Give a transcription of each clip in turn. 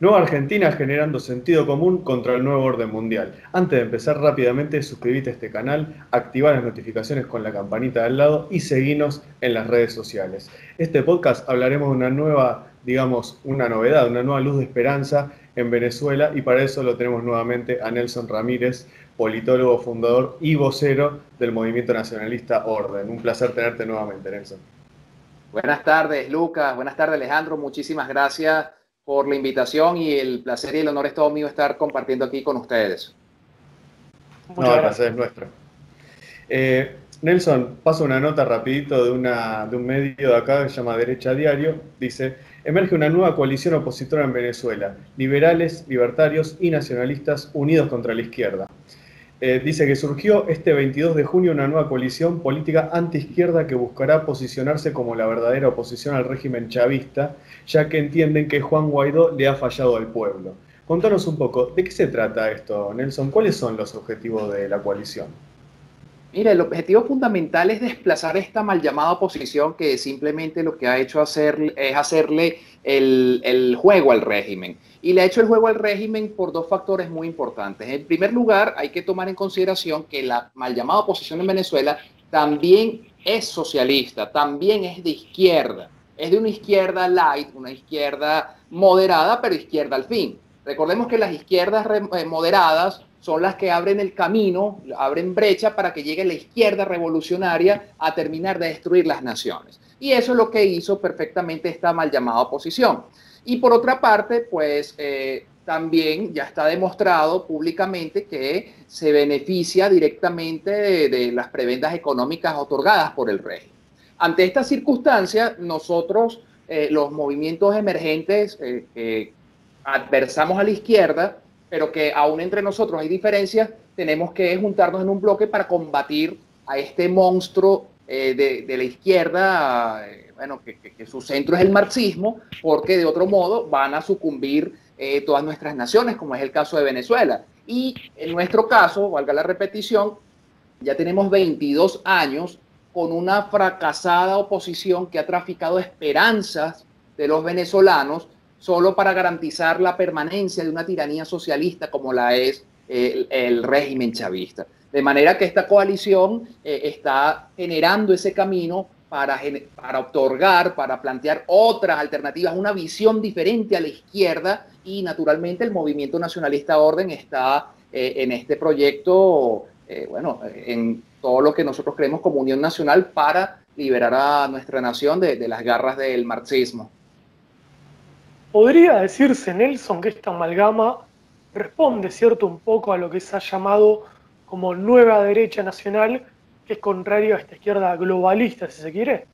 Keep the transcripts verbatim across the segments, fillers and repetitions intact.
Nueva Argentina generando sentido común contra el nuevo orden mundial. Antes de empezar rápidamente, suscríbete a este canal, activa las notificaciones con la campanita de al lado y seguinos en las redes sociales. Este podcast hablaremos de una nueva, digamos, una novedad, una nueva luz de esperanza en Venezuela, y para eso lo tenemos nuevamente a Nelson Ramírez, politólogo, fundador y vocero del Movimiento Nacionalista Orden. Un placer tenerte nuevamente, Nelson. Buenas tardes, Lucas. Buenas tardes, Alejandro. Muchísimas gracias por la invitación, y el placer y el honor es todo mío estar compartiendo aquí con ustedes. No, el placer es nuestro. Eh, Nelson, paso una nota rapidito de, una, de un medio de acá que se llama Derecha Diario. Dice: emerge una nueva coalición opositora en Venezuela, liberales, libertarios y nacionalistas unidos contra la izquierda. Eh, dice que surgió este veintidós de junio una nueva coalición política antiizquierda que buscará posicionarse como la verdadera oposición al régimen chavista, ya que entienden que Juan Guaidó le ha fallado al pueblo. Contanos un poco, ¿de qué se trata esto, Nelson? ¿Cuáles son los objetivos de la coalición? Mira, el objetivo fundamental es desplazar esta mal llamada oposición, que simplemente lo que ha hecho hacer, es hacerle el, el juego al régimen. Y le ha hecho el juego al régimen por dos factores muy importantes. En primer lugar, hay que tomar en consideración que la mal llamada oposición en Venezuela también es socialista, también es de izquierda. Es de una izquierda light, una izquierda moderada, pero izquierda al fin. Recordemos que las izquierdas moderadas son las que abren el camino, abren brecha para que llegue la izquierda revolucionaria a terminar de destruir las naciones. Y eso es lo que hizo perfectamente esta mal llamada oposición. Y por otra parte, pues eh, también ya está demostrado públicamente que se beneficia directamente de, de las prebendas económicas otorgadas por el régimen. Ante estas circunstancias, nosotros, eh, los movimientos emergentes, eh, eh, adversamos a la izquierda, pero que aún entre nosotros hay diferencias, tenemos que juntarnos en un bloque para combatir a este monstruo eh, de, de la izquierda, eh, bueno, que, que, que su centro es el marxismo, porque de otro modo van a sucumbir eh, todas nuestras naciones, como es el caso de Venezuela. Y en nuestro caso, valga la repetición, ya tenemos veintidós años con una fracasada oposición que ha traficado esperanzas de los venezolanos solo para garantizar la permanencia de una tiranía socialista como la es el, el régimen chavista. De manera que esta coalición eh, está generando ese camino para, para otorgar, para plantear otras alternativas, una visión diferente a la izquierda, y naturalmente el Movimiento Nacionalista Orden está eh, en este proyecto, eh, bueno, en todo lo que nosotros creemos como unión nacional para liberar a nuestra nación de, de las garras del marxismo. ¿Podría decirse, Nelson, que esta amalgama responde, cierto, un poco a lo que se ha llamado como nueva derecha nacional, que es contrario a esta izquierda globalista, si se quiere?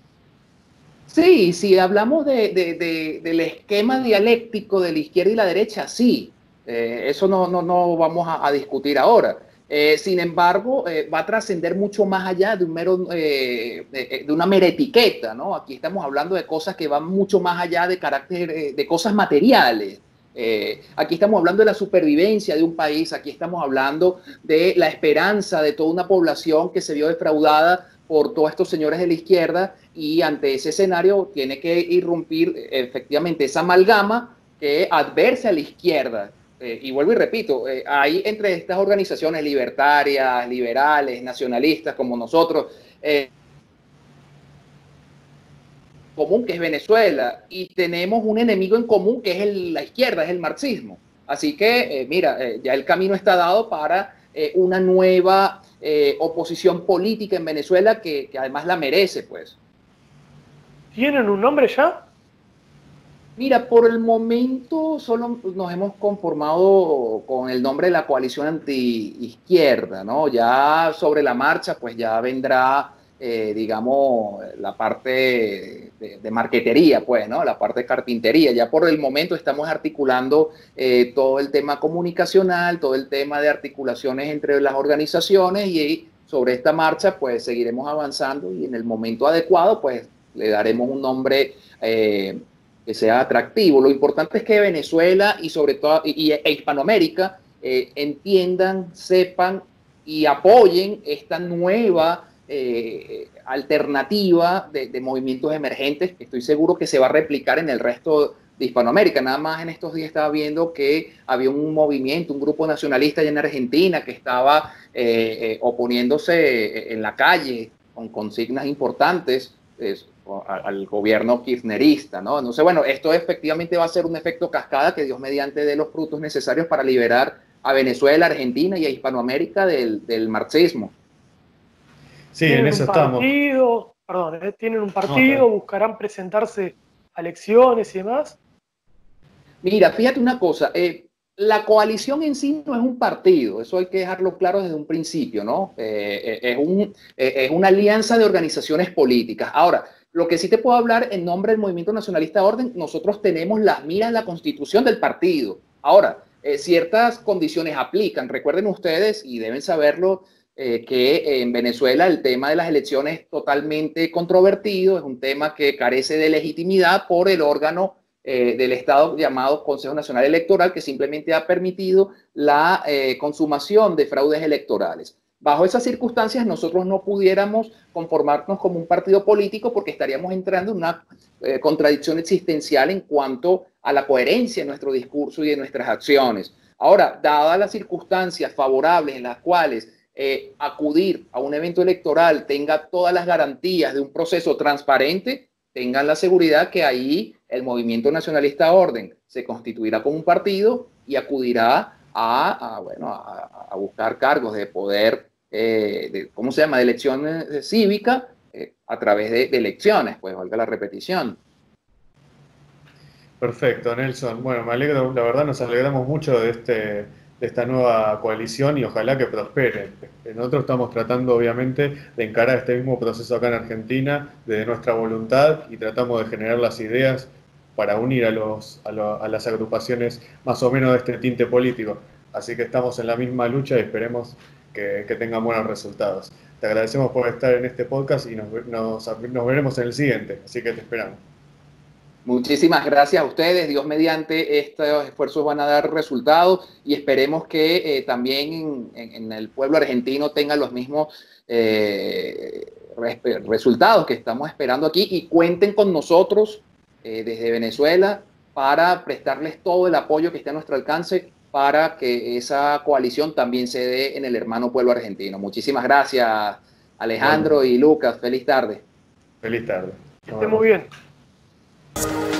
Sí, si hablamos de, de, de, del esquema dialéctico de la izquierda y la derecha, sí. Eh, eso no, no, no vamos a, a discutir ahora. Eh, sin embargo, eh, va a trascender mucho más allá de, un mero, eh, de, de una mera etiqueta, ¿no? Aquí estamos hablando de cosas que van mucho más allá de carácter, eh, de cosas materiales. Eh, aquí estamos hablando de la supervivencia de un país, aquí estamos hablando de la esperanza de toda una población que se vio defraudada por todos estos señores de la izquierda, y ante ese escenario tiene que irrumpir efectivamente esa amalgama que adversa a la izquierda. Eh, y vuelvo y repito, eh, hay entre estas organizaciones libertarias, liberales, nacionalistas como nosotros, eh, común que es Venezuela, y tenemos un enemigo en común que es el, la izquierda, es el marxismo. Así que, eh, mira, eh, ya el camino está dado para eh, una nueva eh, oposición política en Venezuela que, que además la merece, pues. ¿Tienen un nombre ya? Mira, por el momento solo nos hemos conformado con el nombre de la coalición antiizquierda, ¿no? Ya sobre la marcha, pues ya vendrá, eh, digamos, la parte de, de marquetería, pues, ¿no? La parte de carpintería. Ya por el momento estamos articulando eh, todo el tema comunicacional, todo el tema de articulaciones entre las organizaciones, y sobre esta marcha, pues, seguiremos avanzando, y en el momento adecuado, pues, le daremos un nombre eh, que sea atractivo. Lo importante es que Venezuela y sobre todo y, y, e Hispanoamérica eh, entiendan, sepan y apoyen esta nueva eh, alternativa de, de movimientos emergentes, que estoy seguro que se va a replicar en el resto de Hispanoamérica. Nada más en estos días estaba viendo que había un movimiento, un grupo nacionalista allá en Argentina que estaba eh, eh, oponiéndose en la calle con consignas importantes eh, al gobierno kirchnerista, ¿no? Entonces, bueno, esto efectivamente va a ser un efecto cascada que Dios mediante dé los frutos necesarios para liberar a Venezuela, Argentina y a Hispanoamérica del, del marxismo. Sí, en eso estamos. Perdón, ¿eh? Tienen un partido, okay. Buscarán presentarse a elecciones y demás. Mira, fíjate una cosa, eh, la coalición en sí no es un partido, eso hay que dejarlo claro desde un principio, ¿no? Eh, es, un, eh, es una alianza de organizaciones políticas. Ahora, lo que sí te puedo hablar en nombre del Movimiento Nacionalista Orden, nosotros tenemos las miras en la constitución del partido. Ahora, eh, ciertas condiciones aplican, recuerden ustedes y deben saberlo, Eh, que en Venezuela el tema de las elecciones es totalmente controvertido, es un tema que carece de legitimidad por el órgano eh, del Estado llamado Consejo Nacional Electoral, que simplemente ha permitido la eh, consumación de fraudes electorales. Bajo esas circunstancias nosotros no pudiéramos conformarnos como un partido político porque estaríamos entrando en una eh, contradicción existencial en cuanto a la coherencia de nuestro discurso y de nuestras acciones. Ahora, dadas las circunstancias favorables en las cuales Eh, acudir a un evento electoral tenga todas las garantías de un proceso transparente, tengan la seguridad que ahí el Movimiento Nacionalista Orden se constituirá como un partido y acudirá a, a, bueno, a, a buscar cargos de poder, eh, de, ¿cómo se llama?, de elección cívica eh, a través de, de elecciones, pues valga la repetición. Perfecto, Nelson. Bueno, me alegro, la verdad nos alegramos mucho de este... de esta nueva coalición y ojalá que prospere. Nosotros estamos tratando obviamente de encarar este mismo proceso acá en Argentina desde nuestra voluntad y tratamos de generar las ideas para unir a, los, a, lo, a las agrupaciones más o menos de este tinte político. Así que estamos en la misma lucha y esperemos que, que tengan buenos resultados. Te agradecemos por estar en este podcast y nos, nos, nos veremos en el siguiente, así que te esperamos. Muchísimas gracias a ustedes, Dios mediante estos esfuerzos van a dar resultados y esperemos que eh, también en, en el pueblo argentino tengan los mismos eh, resultados que estamos esperando aquí y cuenten con nosotros eh, desde Venezuela para prestarles todo el apoyo que esté a nuestro alcance para que esa coalición también se dé en el hermano pueblo argentino. Muchísimas gracias, Alejandro y Lucas. Feliz tarde. Feliz tarde. Que esté muy bien. You